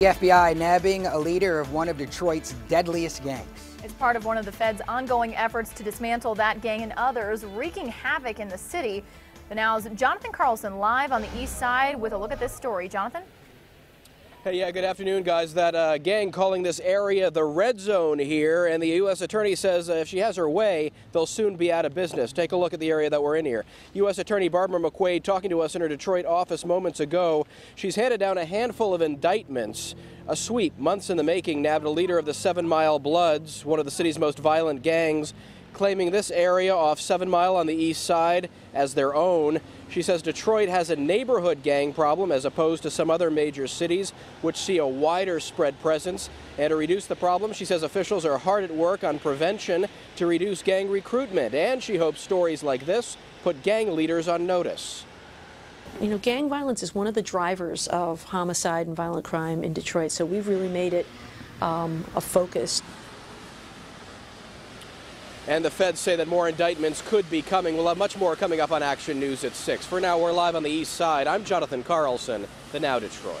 The FBI nabbing a leader of one of Detroit's deadliest gangs. It's part of one of the Fed's ongoing efforts to dismantle that gang and others, wreaking havoc in the city. The Now's Jonathan Carlson live on the east side with a look at this story. Jonathan? Hey, yeah, good afternoon, guys. That gang calling this area the red zone here, and the U.S. attorney says if she has her way, they'll soon be out of business. Take a look at the area that we're in here. U.S. Attorney Barbara McQuaid talking to us in her Detroit office moments ago. She's handed down a handful of indictments. A sweep, months in the making, nabbed a leader of the 7 Mile Bloods, one of the city's most violent gangs, claiming this area off 7 Mile on the east side as their own. She says Detroit has a neighborhood gang problem as opposed to some other major cities, which see a wider spread presence. And to reduce the problem, she says officials are hard at work on prevention to reduce gang recruitment. And she hopes stories like this put gang leaders on notice. You know, gang violence is one of the drivers of homicide and violent crime in Detroit, so we've really made it a focus. And the feds say that more indictments could be coming. We'll have much more coming up on Action News at 6. For now, we're live on the east side. I'm Jonathan Carlson, The Now Detroit.